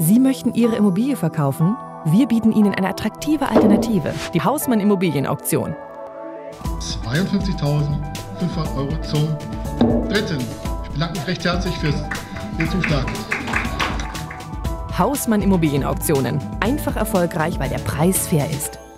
Sie möchten Ihre Immobilie verkaufen? Wir bieten Ihnen eine attraktive Alternative, die Hausmann Immobilien Auktion. 52.500 € zum Dritten. Ich bedanke mich recht herzlich für den Zuschlag. Hausmann Immobilien Auktionen. Einfach erfolgreich, weil der Preis fair ist.